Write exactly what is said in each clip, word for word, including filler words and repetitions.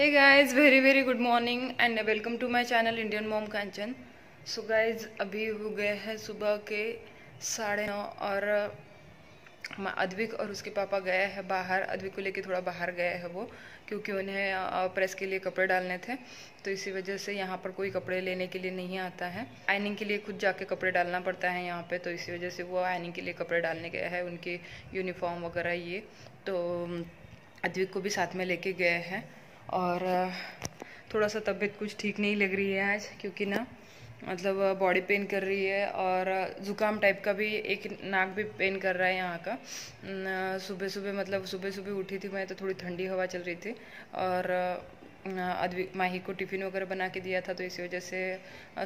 Hey guys, very very good morning and welcome to my channel Indian mom Kanchan. So guys, अभी हो गए हैं सुबह के साढ़े नौ और अद्विक और उसके पापा गए हैं बाहर। अद्विक को लेके थोड़ा बाहर गए हैं वो, क्योंकि उन्हें प्रेस के लिए कपड़े डालने थे, तो इसी वजह से यहाँ पर कोई कपड़े लेने के लिए नहीं आता है। आयनिंग के लिए खुद जाके कपड़े डालना पड़ता है यहाँ पे, तो इसी वजह से वो आयनिंग के लिए कपड़े डालने गए हैं, उनकी यूनिफॉर्म वगैरह। ये तो अद्विक को भी साथ में लेके गए हैं। और थोड़ा सा तबीयत कुछ ठीक नहीं लग रही है आज, क्योंकि ना मतलब बॉडी पेन कर रही है और ज़ुकाम टाइप का भी, एक नाक भी पेन कर रहा है यहाँ का। सुबह सुबह मतलब सुबह सुबह उठी थी मैं, तो थोड़ी ठंडी हवा चल रही थी और अद्विक माही को टिफ़िन वगैरह बना के दिया था, तो इसी वजह से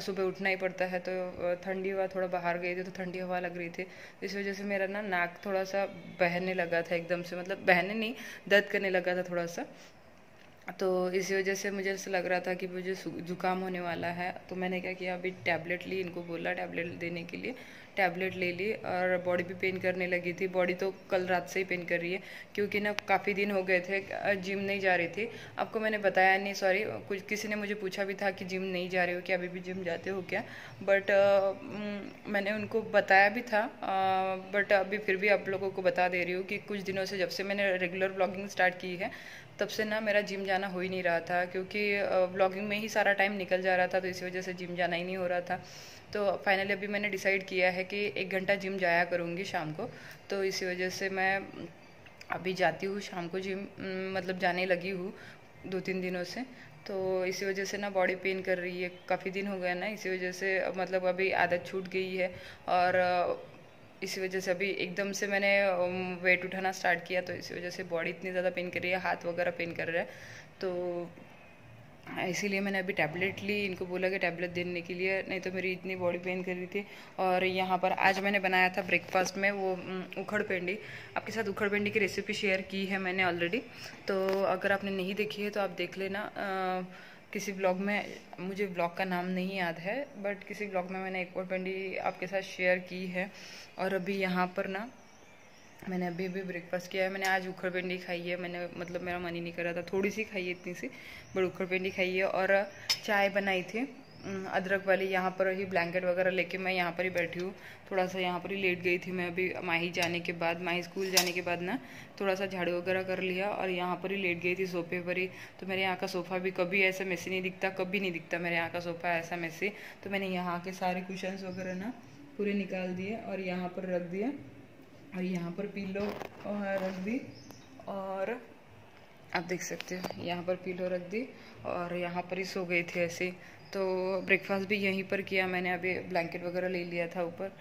सुबह उठना ही पड़ता है। तो ठंडी हवा, थोड़ा बाहर गई थी तो ठंडी हवा लग रही थी, तो इस वजह से मेरा ना नाक थोड़ा सा बहने लगा था एकदम से, मतलब बहने नहीं, दर्द करने लगा था थोड़ा सा। तो इसी वजह से मुझे ऐसा लग रहा था कि मुझे जुकाम होने वाला है। तो मैंने क्या किया, अभी टैबलेट ली, इनको बोला टैबलेट देने के लिए, टैबलेट ले ली और बॉडी भी पेन करने लगी थी। बॉडी तो कल रात से ही पेन कर रही है, क्योंकि ना काफ़ी दिन हो गए थे जिम नहीं जा रही थी। आपको मैंने बताया नहीं, सॉरी, कुछ किसी ने मुझे पूछा भी था कि जिम नहीं जा रहे हो क्या, अभी भी जिम जाते हो क्या, बट uh, मैंने उनको बताया भी था, बट uh, अभी फिर भी आप लोगों को बता दे रही हूँ कि कुछ दिनों से, जब से मैंने रेगुलर ब्लॉगिंग स्टार्ट की है तब से ना मेरा जिम जाना हो ही नहीं रहा था, क्योंकि ब्लॉगिंग में ही सारा टाइम निकल जा रहा था, तो इसी वजह से जिम जाना ही नहीं हो रहा था। तो फाइनली अभी मैंने डिसाइड किया है कि एक घंटा जिम जाया करूँगी शाम को, तो इसी वजह से मैं अभी जाती हूँ शाम को जिम, मतलब जाने लगी हूँ दो तीन दिनों से। तो इसी वजह से ना बॉडी पेन कर रही है, काफ़ी दिन हो गया ना, इसी वजह से मतलब अभी आदत छूट गई है और इसी वजह से अभी एकदम से मैंने वेट उठाना स्टार्ट किया, तो इसी वजह से बॉडी इतनी ज़्यादा पेन कर रही है, हाथ वगैरह पेन कर रहा है। तो इसीलिए मैंने अभी टैबलेट ली, इनको बोला कि टैबलेट देने के लिए, नहीं तो मेरी इतनी बॉडी पेन कर रही थी। और यहाँ पर आज मैंने बनाया था ब्रेकफास्ट में वो उखड़ पेंडी, आपके साथ उखड़ पेंडी की रेसिपी शेयर की है मैंने ऑलरेडी, तो अगर आपने नहीं देखी है तो आप देख लेना। आ, किसी ब्लॉग में, मुझे ब्लॉग का नाम नहीं याद है, बट किसी ब्लॉग में मैंने एक और पेंडी आपके साथ शेयर की है। और अभी यहाँ पर ना मैंने अभी भी ब्रेकफास्ट किया है, मैंने आज उखड़ पेंडी खाई है। मैंने मतलब मेरा मन ही नहीं कर रहा था, थोड़ी सी खाई है, इतनी सी, बट उखड़ पेंडी खाई है। और चाय बनाई थी अदरक वाली, यहाँ पर ही ब्लैंकेट वगैरह लेके मैं यहाँ पर ही बैठी हूँ, थोड़ा सा यहाँ पर ही लेट गई थी मैं। अभी माही जाने के बाद, माही स्कूल जाने के बाद ना थोड़ा सा झाड़ू वगैरह कर लिया और यहाँ पर ही लेट गई थी सोफे पर ही। तो मेरे यहाँ का सोफ़ा भी कभी ऐसा मेसी नहीं दिखता, कभी नहीं दिखता मेरे यहाँ का सोफ़ा ऐसा मेसी। तो मैंने यहाँ के सारे कुशन्स वगैरह ना पूरे निकाल दिए और यहाँ पर रख दिए और यहाँ पर पीलो रख दी, और आप देख सकते हो यहाँ पर पीलो रख दी और यहाँ पर ही सो गई थी ऐसे। तो ब्रेकफास्ट भी यहीं पर किया मैंने, अभी ब्लैंकेट वगैरह ले लिया था ऊपर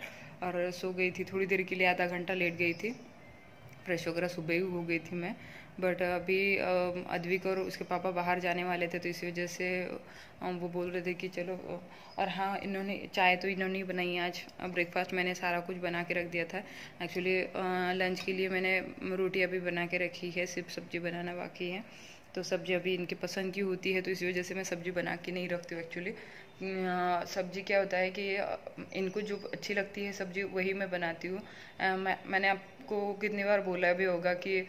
और सो गई थी थोड़ी देर के लिए, आधा घंटा लेट गई थी। फ्रेश वगैरह सुबह ही हो गई थी मैं, बट अभी अद्विक और उसके पापा बाहर जाने वाले थे, तो इसी वजह से वो बोल रहे थे कि चलो। और हाँ, इन्होंने चाय तो इन्होंने ही बनाई आज, ब्रेकफास्ट मैंने सारा कुछ बना के रख दिया था। एक्चुअली लंच के लिए मैंने रोटी अभी बना के रखी है, सिर्फ सब्जी बनाना बाकी है। तो सब्जी अभी इनके पसंद की होती है, तो इसी वजह से मैं सब्जी बना के नहीं रखती हूँ। एक्चुअली सब्जी क्या होता है कि इनको जो अच्छी लगती है सब्जी वही मैं बनाती हूँ। मैं, मैंने आपको कितनी बार बोला भी होगा कि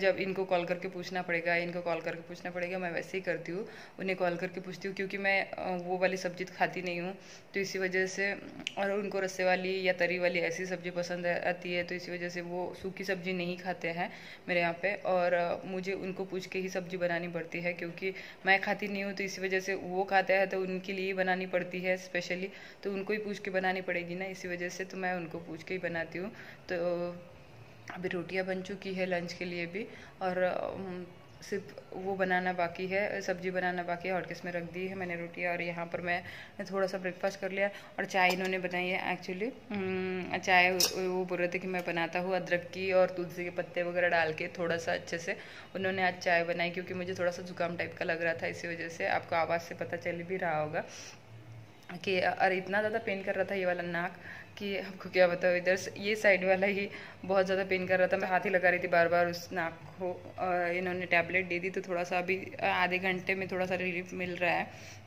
जब इनको कॉल करके पूछना पड़ेगा, इनको कॉल करके पूछना पड़ेगा, मैं वैसे ही करती हूँ, उन्हें कॉल करके पूछती हूँ, क्योंकि मैं वो वाली सब्जी खाती नहीं हूँ, तो इसी वजह से। और उनको रस्से वाली या तरी वाली ऐसी सब्जी पसंद आती है, तो इसी वजह से वो सूखी सब्जी नहीं खाते हैं मेरे यहाँ पे, और मुझे उनको पूछ के ही सब्जी बनानी पड़ती है, क्योंकि मैं खाती नहीं हूँ, तो इसी वजह से वो खाते हैं तो उनके लिए बनानी पड़ती है स्पेशली, तो उनको ही पूछ के बनानी पड़ेगी ना, इसी वजह से तो मैं उनको पूछ के ही बनाती हूँ। तो अभी रोटियां बन चुकी है लंच के लिए भी, और सिर्फ वो बनाना बाकी है, सब्जी बनाना बाकी है। हॉटकेस में रख दी है मैंने रोटियां और यहाँ पर मैं थोड़ा सा ब्रेकफास्ट कर लिया। और चाय इन्होंने बनाई है, एक्चुअली चाय वो बोल रहे थे कि मैं बनाता हूँ अदरक की और तुलसी के पत्ते वगैरह डाल के थोड़ा सा अच्छे से, उन्होंने आज चाय बनाई, क्योंकि मुझे थोड़ा सा जुकाम टाइप का लग रहा था, इसी वजह से। आपको आवाज़ से पता चल भी रहा होगा कि अरे इतना ज़्यादा पेन कर रहा था ये वाला नाक कि आपको क्या बताओ, इधर ये साइड वाला ही बहुत ज़्यादा पेन कर रहा था। मैं हाथ ही लगा रही थी बार बार उस नाक को। इन्होंने टैबलेट दे दी तो थोड़ा सा अभी आधे घंटे में थोड़ा सा रिलीफ मिल रहा है,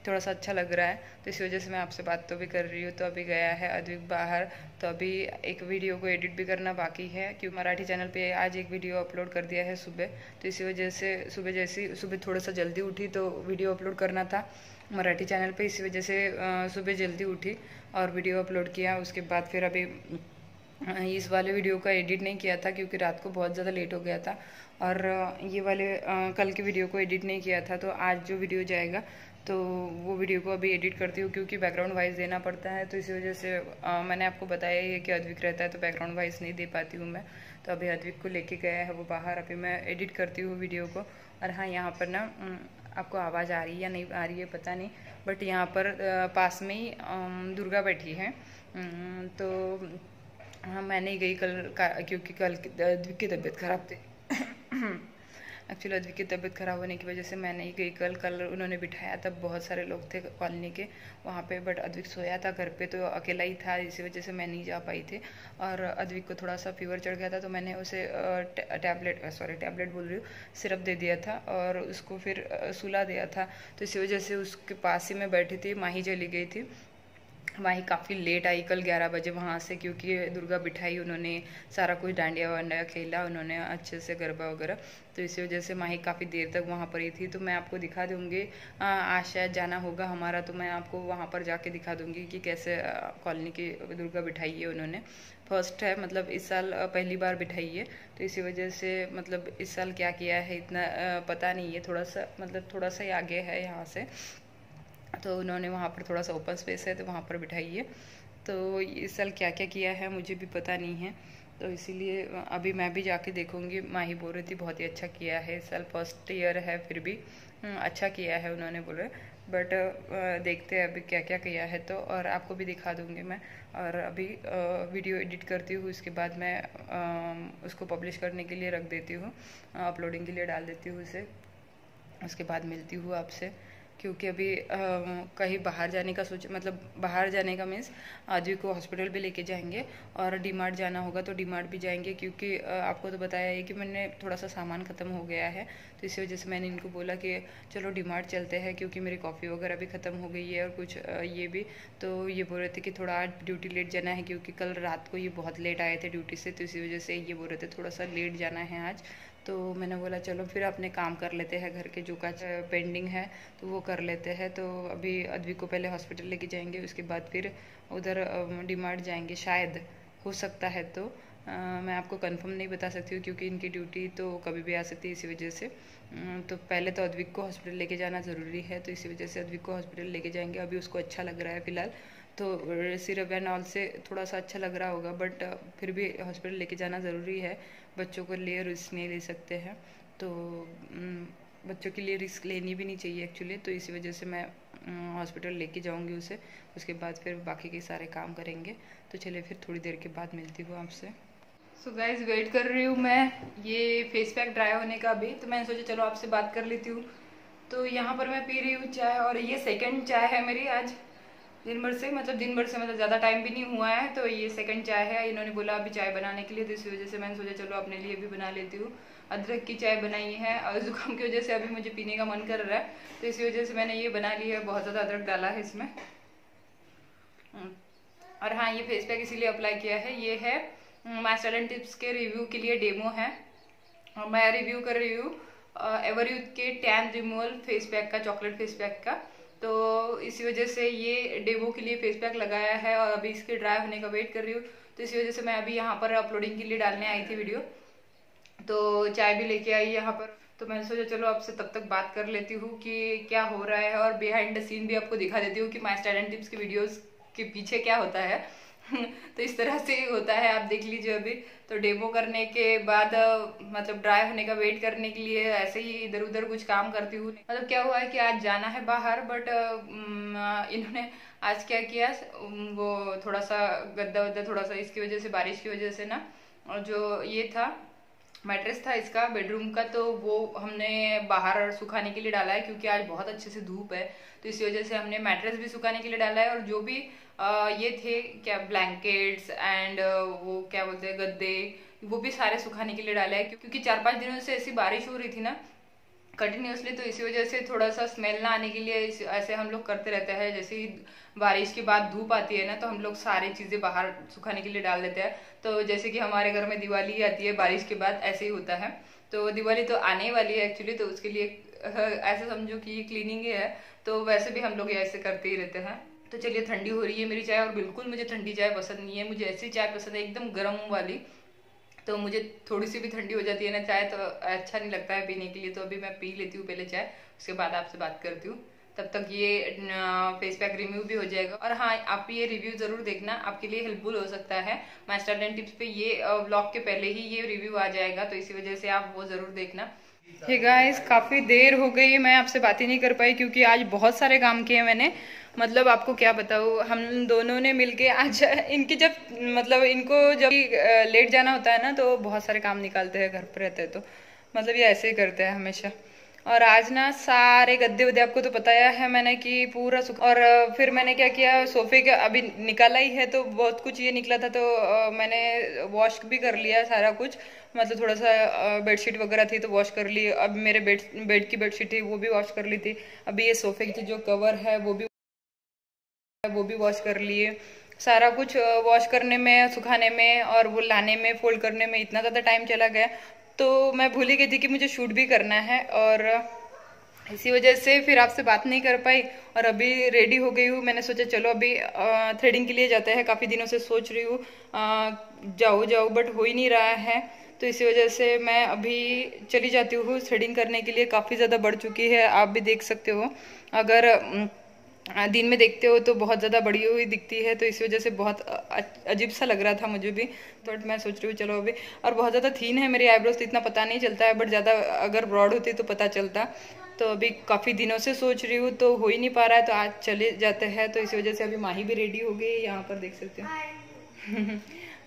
थोड़ा सा अच्छा लग रहा है। तो इसी वजह से मैं आपसे बात तो भी कर रही हूँ। तो अभी गया है अद्विक बाहर, तो अभी एक वीडियो को एडिट भी करना बाकी है क्योंकि मराठी चैनल पर आज एक वीडियो अपलोड कर दिया है सुबह। तो इसी वजह से सुबह जैसी सुबह थोड़ा सा जल्दी उठी तो वीडियो अपलोड करना था मराठी चैनल पे, इसी वजह से सुबह जल्दी उठी और वीडियो अपलोड किया। उसके बाद फिर अभी इस वाले वीडियो का एडिट नहीं किया था क्योंकि रात को बहुत ज़्यादा लेट हो गया था, और ये वाले कल के वीडियो को एडिट नहीं किया था। तो आज जो वीडियो जाएगा तो वो वीडियो को अभी एडिट करती हूँ क्योंकि बैकग्राउंड वॉइस देना पड़ता है। तो इसी वजह से आ, मैंने आपको बताया ही है कि अद्विक रहता है तो बैकग्राउंड वॉइस नहीं दे पाती हूँ मैं। तो अभी अद्विक को लेके गया है वो बाहर, अभी मैं एडिट करती हूँ वीडियो को। और हाँ, यहाँ पर ना आपको आवाज़ आ रही है या नहीं आ रही है पता नहीं, बट यहाँ पर पास में ही दुर्गा बैठी है। तो हाँ, मैं नहीं गई कल क्योंकि कल अद्विक की तबीयत ख़राब थी। एक्चुअली अद्विक की तबीयत ख़राब होने की वजह से मैं नहीं गई कल। कल उन्होंने बिठाया तब बहुत सारे लोग थे कॉलोनी के वहाँ पे, बट अद्विक सोया था घर पे तो अकेला ही था, इसी वजह से मैं नहीं जा पाई थी। और अद्विक को थोड़ा सा फीवर चढ़ गया था तो मैंने उसे टैबलेट सॉरी टैबलेट बोल रही हूँ सिरप दे दिया था और उसको फिर सुला दिया था। तो इसी वजह से उसके पास ही मैं बैठी थी। माही चली गई थी, माही काफ़ी लेट आई कल ग्यारह बजे वहाँ से, क्योंकि दुर्गा बिठाई, उन्होंने सारा कुछ डांडिया वांडिया खेला उन्होंने अच्छे से, गरबा वगैरह। तो इसी वजह से माही काफ़ी देर तक वहाँ पर ही थी। तो मैं आपको दिखा दूँगी, आज शायद जाना होगा हमारा तो मैं आपको वहाँ पर जाके दिखा दूँगी कि कैसे कॉलोनी की दुर्गा बिठाई है उन्होंने। फर्स्ट है, मतलब इस साल पहली बार बिठाई है, तो इसी वजह से मतलब इस साल क्या किया है इतना पता नहीं है, थोड़ा सा मतलब थोड़ा सा ही आगे है यहाँ से। तो उन्होंने वहाँ पर थोड़ा सा ओपन स्पेस है तो वहाँ पर बिठाई है। तो इस साल क्या क्या किया है मुझे भी पता नहीं है, तो इसीलिए अभी मैं भी जाके देखूँगी। माही बोल रही थी बहुत ही अच्छा किया है इस साल, फर्स्ट ईयर है फिर भी अच्छा किया है उन्होंने बोले, बट देखते हैं अभी क्या क्या किया है। तो और आपको भी दिखा दूँगी मैं। और अभी वीडियो एडिट करती हूँ, उसके बाद मैं उसको पब्लिश करने के लिए रख देती हूँ, अपलोडिंग के लिए डाल देती हूँ उसे। उसके बाद मिलती हूँ आपसे, क्योंकि अभी आ, कहीं बाहर जाने का सोच, मतलब बाहर जाने का मीन्स आदि को हॉस्पिटल भी लेके जाएंगे और डी मार्ट जाना होगा तो डी मार्ट भी जाएंगे, क्योंकि आ, आपको तो बताया है कि मैंने थोड़ा सा सामान ख़त्म हो गया है। तो इसी वजह से मैंने इनको बोला कि चलो डी मार्ट चलते हैं, क्योंकि मेरी कॉफ़ी वगैरह भी ख़त्म हो गई है और कुछ आ, ये भी। तो ये बोल रहे थे कि थोड़ा आज ड्यूटी लेट जाना है, क्योंकि कल रात को ये बहुत लेट आए थे ड्यूटी से। तो इसी वजह से ये बोल रहे थे थोड़ा सा लेट जाना है आज। तो मैंने बोला चलो फिर अपने काम कर लेते हैं, घर के जो का पेंडिंग है तो वो कर लेते हैं। तो अभी अद्विक को पहले हॉस्पिटल लेके जाएंगे, उसके बाद फिर उधर डी मार्ट जाएंगे शायद, हो सकता है। तो आ, मैं आपको कंफर्म नहीं बता सकती हूँ क्योंकि इनकी ड्यूटी तो कभी भी आ सकती है, इसी वजह से। तो पहले तो अद्विक को हॉस्पिटल लेके जाना ज़रूरी है, तो इसी वजह से अद्विक को हॉस्पिटल लेके जाएंगे। अभी उसको अच्छा लग रहा है फ़िलहाल, तो सिरप एंड ऑल से थोड़ा सा अच्छा लग रहा होगा, बट फिर भी हॉस्पिटल लेके जाना ज़रूरी है। बच्चों को लिए रिस्क नहीं ले सकते हैं, तो बच्चों के लिए रिस्क लेनी भी नहीं चाहिए एक्चुअली। तो इसी वजह से मैं हॉस्पिटल लेके जाऊंगी उसे, उसके बाद फिर बाकी के सारे काम करेंगे। तो चलिए फिर थोड़ी देर के बाद मिलती हूँ आपसे। सो गाइज, वेट कर रही हूँ मैं ये फेस पैक ड्राई होने का भी, तो मैंने सोचा चलो आपसे बात कर लेती हूँ। तो यहाँ पर मैं पी रही हूँ चाय, और ये सेकेंड चाय है मेरी आज दिन भर से, मतलब दिन भर से मतलब ज़्यादा टाइम भी नहीं हुआ है। तो ये सेकंड चाय है, इन्होंने बोला अभी चाय बनाने के लिए, तो इसी वजह से मैंने सोचा चलो अपने लिए भी बना लेती हूँ। अदरक की चाय बनाई है, और ज़ुकाम की वजह से अभी मुझे पीने का मन कर रहा है, तो इसी वजह से मैंने ये बना ली है। बहुत ज़्यादा अदरक डाला है इसमें। और हाँ, ये फेस पैक इसीलिए अप्लाई किया है, ये है मास्टर एंड टिप्स के रिव्यू के लिए डेमो है, और मैं रिव्यू कर रही हूँ एवरयूथ के टैन रिमूवल फेस पैक का, चॉकलेट फेस पैक का। तो इसी वजह से ये डेमो के लिए फेस पैक लगाया है, और अभी इसके ड्राई होने का वेट कर रही हूँ। तो इसी वजह से मैं अभी यहाँ पर अपलोडिंग के लिए डालने आई थी वीडियो, तो चाय भी लेके आई यहाँ पर। तो मैंने सोचा चलो आपसे तब तक बात कर लेती हूँ कि क्या हो रहा है, और बिहाइंड द सीन भी आपको दिखा देती हूँ कि माय स्टाइल एंड टिप्स के वीडियोज़ के पीछे क्या होता है। तो इस तरह से होता है, आप देख लीजिए अभी। तो डेमो करने के बाद मतलब ड्राई होने का वेट करने के लिए ऐसे ही इधर उधर कुछ काम करती हूँ। मतलब क्या हुआ है कि आज जाना है बाहर, बट इन्होंने आज क्या किया, वो थोड़ा सा गद्दा वद्दा थोड़ा सा इसकी वजह से, बारिश की वजह से ना, और जो ये था मैट्रेस था इसका बेडरूम का, तो वो हमने बाहर सुखाने के लिए डाला है क्योंकि आज बहुत अच्छे से धूप है, तो इसी वजह से हमने मैट्रेस भी सुखाने के लिए डाला है। और जो भी आ, ये थे क्या ब्लैंकेट्स एंड वो क्या बोलते हैं गद्दे, वो भी सारे सुखाने के लिए डाला है क्योंकि चार पाँच दिनों से ऐसी बारिश हो रही थी ना कंटिन्यूसली, तो इसी वजह से थोड़ा सा स्मेल ना आने के लिए ऐसे हम लोग करते रहते हैं। जैसे ही बारिश के बाद धूप आती है ना तो हम लोग सारी चीज़ें बाहर सुखाने के लिए डाल देते हैं। तो जैसे कि हमारे घर में दिवाली आती है बारिश के बाद, ऐसे ही होता है। तो दिवाली तो आने वाली है एक्चुअली, तो उसके लिए ऐसे समझो कि ये क्लीनिंग ही है, तो वैसे भी हम लोग ऐसे करते ही रहते हैं। तो चलिए, ठंडी हो रही है मेरी चाय और बिल्कुल मुझे ठंडी चाय पसंद नहीं है, मुझे ऐसी चाय पसंद है एकदम गर्म वाली। तो मुझे थोड़ी सी भी ठंडी हो जाती है ना चाय तो अच्छा नहीं लगता है पीने के लिए, तो अभी मैं पी लेती हूँ पहले चाय, उसके बाद आपसे बात करती हूँ। तब तक ये फेस पैक रिव्यू भी हो जाएगा। और हाँ, आप ये रिव्यू ज़रूर देखना, आपके लिए हेल्पफुल हो सकता है। माय स्टाइल एंड टिप्स पे ये व्लॉग के पहले ही ये रिव्यू आ जाएगा, तो इसी वजह से आप वो ज़रूर देखना। हे गाइस, काफ़ी देर हो गई, मैं आपसे बात ही नहीं कर पाई क्योंकि आज बहुत सारे काम किए मैंने। मतलब आपको क्या बताऊँ, हम दोनों ने मिलके आज इनके जब मतलब इनको जब लेट जाना होता है ना तो बहुत सारे काम निकालते हैं, घर पर रहते हैं तो मतलब ये ऐसे ही करते हैं हमेशा। और आज ना सारे गद्दे वद्दे आपको तो बताया है मैंने कि पूरा सुख। और फिर मैंने क्या किया, सोफे का अभी निकाला ही है तो बहुत कुछ ये निकला था, तो मैंने वॉश भी कर लिया सारा कुछ। मतलब थोड़ा सा बेडशीट वगैरह थी तो वॉश कर ली, अब मेरे बेड बेड की बेडशीट थी वो भी वॉश कर ली थी, अभी ये सोफे की जो कवर है वो भी वो भी वॉश कर लिए। सारा कुछ वॉश करने में, सुखाने में और वो लाने में, फोल्ड करने में इतना ज़्यादा टाइम चला गया, तो मैं भूल ही गई थी कि मुझे शूट भी करना है और इसी वजह से फिर आपसे बात नहीं कर पाई। और अभी रेडी हो गई हूँ, मैंने सोचा चलो अभी थ्रेडिंग के लिए जाते हैं, काफ़ी दिनों से सोच रही हूँ जाऊँ जाऊँ बट हो ही नहीं रहा है, तो इसी वजह से मैं अभी चली जाती हूँ थ्रेडिंग करने के लिए। काफ़ी ज़्यादा बढ़ चुकी है, आप भी देख सकते हो, अगर दिन में देखते हो तो बहुत ज़्यादा बड़ी हुई दिखती है, तो इसी वजह से बहुत अजीब सा लग रहा था मुझे भी, बट मैं सोच रही हूँ चलो अभी। और बहुत ज़्यादा थीन है मेरी आईब्रोज तो इतना पता नहीं चलता है, बट ज़्यादा अगर ब्रॉड होती तो पता चलता। तो अभी काफ़ी दिनों से सोच रही हूँ तो हो ही नहीं पा रहा है, तो आज चले जाते हैं। तो इसी वजह से अभी माही भी रेडी हो गई, यहाँ पर देख सकते हो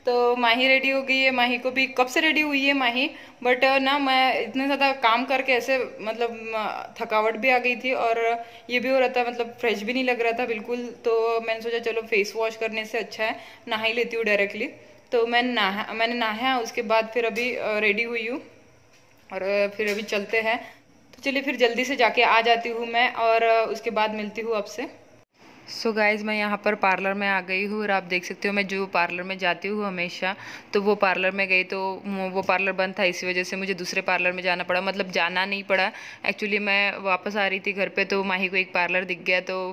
तो माही रेडी हो गई है, माही को भी कब से रेडी हुई है माही, बट ना मैं इतने ज़्यादा काम करके ऐसे मतलब थकावट भी आ गई थी और ये भी हो रहा था, मतलब फ्रेश भी नहीं लग रहा था बिल्कुल। तो मैंने सोचा चलो फेस वॉश करने से अच्छा है नहा ही लेती हूँ डायरेक्टली, तो मैं नहा मैंने नहाया, उसके बाद फिर अभी रेडी हुई हूँ और फिर अभी चलते हैं। तो चलिए फिर जल्दी से जाके आ जाती हूँ मैं और उसके बाद मिलती हूँ आपसे। सो so गाइज़, मैं यहाँ पर पार्लर में आ गई हूँ और आप देख सकते हो मैं जो पार्लर में जाती हूँ हमेशा, तो वो पार्लर में गई तो वो पार्लर बंद था, इसी वजह से मुझे दूसरे पार्लर में जाना पड़ा। मतलब जाना नहीं पड़ा एक्चुअली, मैं वापस आ रही थी घर पे तो माही को एक पार्लर दिख गया, तो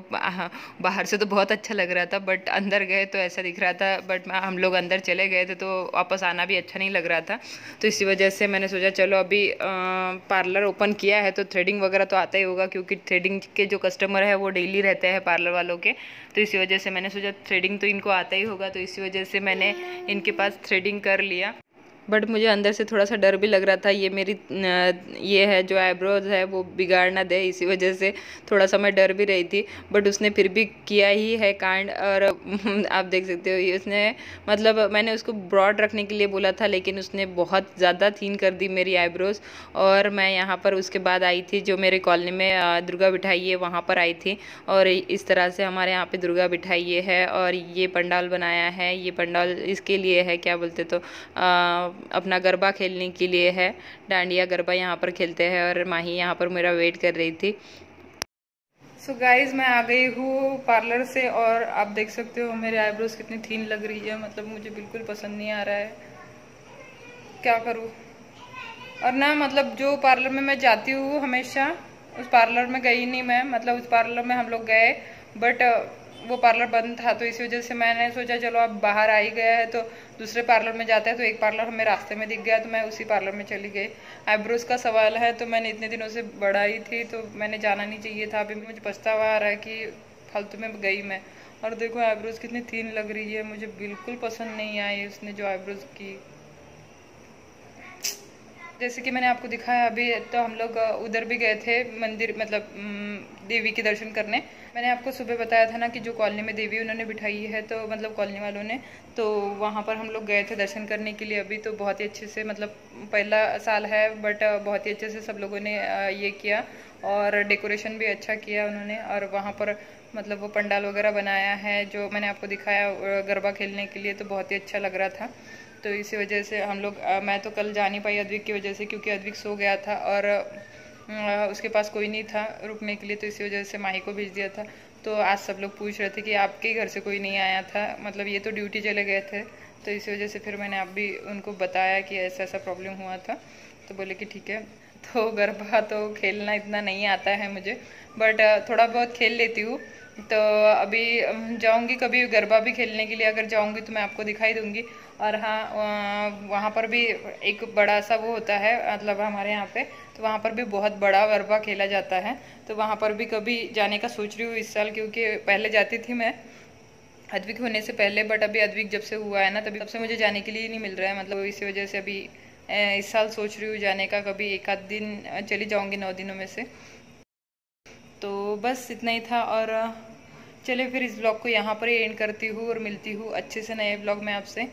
बाहर से तो बहुत अच्छा लग रहा था बट अंदर गए तो ऐसा दिख रहा था, बट हम लोग अंदर चले गए थे तो वापस आना भी अच्छा नहीं लग रहा था, तो इसी वजह से मैंने सोचा चलो अभी पार्लर ओपन किया है तो थ्रेडिंग वगैरह तो आता ही होगा क्योंकि थ्रेडिंग के जो कस्टमर है वो डेली रहते हैं पार्लर वालों के, तो इसी वजह से मैंने सोचा थ्रेडिंग तो इनको आता ही होगा, तो इसी वजह से मैंने इनके पास थ्रेडिंग कर लिया। बट मुझे अंदर से थोड़ा सा डर भी लग रहा था, ये मेरी ये है जो आईब्रोज है वो बिगाड़ ना दे, इसी वजह से थोड़ा सा मैं डर भी रही थी, बट उसने फिर भी किया ही है कांड। और आप देख सकते हो ये उसने मतलब मैंने उसको ब्रॉड रखने के लिए बोला था लेकिन उसने बहुत ज़्यादा थीन कर दी मेरी आईब्रोज। और मैं यहाँ पर उसके बाद आई थी, जो मेरे कॉलोनी में दुर्गा बिठाइए वहाँ पर आई थी, और इस तरह से हमारे यहाँ पर दुर्गा बिठाइए है और ये पंडाल बनाया है, ये पंडाल इसके लिए है क्या बोलते तो अपना गरबा खेलने के लिए है, डांडिया गरबा यहाँ पर खेलते हैं। और माही यहाँ पर मेरा वेट कर रही थी। सो so गाइज, मैं आ गई हूँ पार्लर से और आप देख सकते हो मेरे आईब्रोज कितनी थीन लग रही है, मतलब मुझे बिल्कुल पसंद नहीं आ रहा है, क्या करूँ। और ना मतलब जो पार्लर में मैं जाती हूँ हमेशा उस पार्लर में गई नहीं मैं, मतलब उस पार्लर में हम लोग गए बट वो पार्लर बंद था, तो इसी वजह से मैंने सोचा चलो अब बाहर आ ही गया है तो दूसरे पार्लर में जाते हैं। तो एक पार्लर हमें रास्ते में दिख गया तो मैं उसी पार्लर में चली गई। आईब्रोज का सवाल है तो मैंने इतने दिनों से बढ़ाई थी, तो मैंने जाना नहीं चाहिए था, अभी मुझे पछतावा आ रहा है कि फालतू में गई मैं। और देखो आईब्रोज कितनी थीन लग रही है, मुझे बिल्कुल पसंद नहीं आई उसने जो आईब्रोज की। जैसे कि मैंने आपको दिखाया अभी, तो हम लोग उधर भी गए थे मंदिर, मतलब देवी के दर्शन करने। मैंने आपको सुबह बताया था ना कि जो कॉलोनी में देवी उन्होंने बिठाई है, तो मतलब कॉलोनी वालों ने, तो वहाँ पर हम लोग गए थे दर्शन करने के लिए। अभी तो बहुत ही अच्छे से, मतलब पहला साल है बट बहुत ही अच्छे से सब लोगों ने ये किया और डेकोरेशन भी अच्छा किया उन्होंने। और वहाँ पर मतलब वो पंडाल वगैरह बनाया है जो मैंने आपको दिखाया गरबा खेलने के लिए, तो बहुत ही अच्छा लग रहा था। तो इसी वजह से हम लोग, मैं तो कल जा नहीं पाई अद्विक की वजह से, क्योंकि अद्विक सो गया था और उसके पास कोई नहीं था रुकने के लिए, तो इसी वजह से माही को भेज दिया था। तो आज सब लोग पूछ रहे थे कि आपके घर से कोई नहीं आया था, मतलब ये तो ड्यूटी चले गए थे, तो इसी वजह से फिर मैंने आप भी उनको बताया कि ऐसा ऐसा प्रॉब्लम हुआ था, तो बोले कि ठीक है। तो गरबा तो खेलना इतना नहीं आता है मुझे, बट थोड़ा बहुत खेल लेती हूँ। तो अभी जाऊंगी कभी गरबा भी खेलने के लिए, अगर जाऊंगी तो मैं आपको दिखाई दूंगी। और हाँ, वहाँ पर भी एक बड़ा सा वो होता है, मतलब हमारे यहाँ पे, तो वहाँ पर भी बहुत बड़ा गरबा खेला जाता है, तो वहाँ पर भी कभी जाने का सोच रही हूँ इस साल, क्योंकि पहले जाती थी मैं अद्विक होने से पहले, बट अभी अद्विक जब से हुआ है ना तभी, तब से मुझे जाने के लिए नहीं मिल रहा है, मतलब इसी वजह से अभी इस साल सोच रही हूँ जाने का, कभी एक आध दिन चली जाऊँगी नौ दिनों में से। तो बस इतना ही था, और चलिए फिर इस ब्लॉग को यहाँ पर ही एंड करती हूँ और मिलती हूँ अच्छे से नए ब्लॉग में आपसे।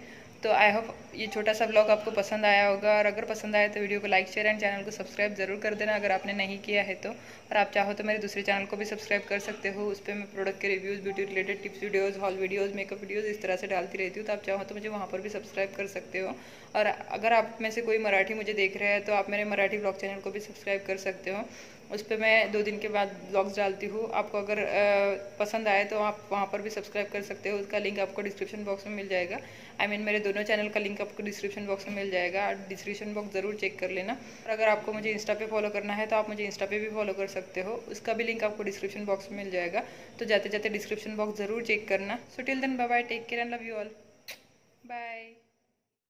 तो आई होप ये छोटा सा ब्लॉग आपको पसंद आया होगा, और अगर पसंद आया तो वीडियो को लाइक, शेयर एंड चैनल को सब्सक्राइब ज़रूर कर देना अगर आपने नहीं किया है तो। और आप चाहो तो मेरे दूसरे चैनल को भी सब्सक्राइब कर सकते हो, उस पर मैं प्रोडक्ट के reviews, beauty related tips videos, haul videos, makeup videos इस तरह से डालती रहती हूँ, तो आप चाहो तो मुझे वहाँ पर भी सब्सक्राइब कर सकते हो। और अगर आप में से कोई मराठी मुझे देख रहा है तो आप मेरे मराठी ब्लॉग चैनल को भी सब्सक्राइब कर सकते हो, उस पर मैं दो दिन के बाद ब्लॉग्स डालती हूँ। आपको अगर पसंद आए तो आप वहाँ पर भी सब्सक्राइब कर सकते हो, उसका लिंक आपको डिस्क्रिप्शन बॉक्स में मिल जाएगा। आई मीन मेरे दोनों चैनल का लिंक आपको डिस्क्रिप्शन बॉक्स में मिल जाएगा, डिस्क्रिप्शन बॉक्स ज़रूर चेक कर लेना। और अगर आपको मुझे इंस्टा पे फॉलो करना है तो आप मुझे इंस्टा पे भी फॉलो कर सकते हो, उसका भी लिंक आपको डिस्क्रिप्शन बॉक्स में मिल जाएगा। तो जाते जाते डिस्क्रिप्शन बॉक्स ज़रूर चेक करना। So till then bye bye, take care and love you all, bye.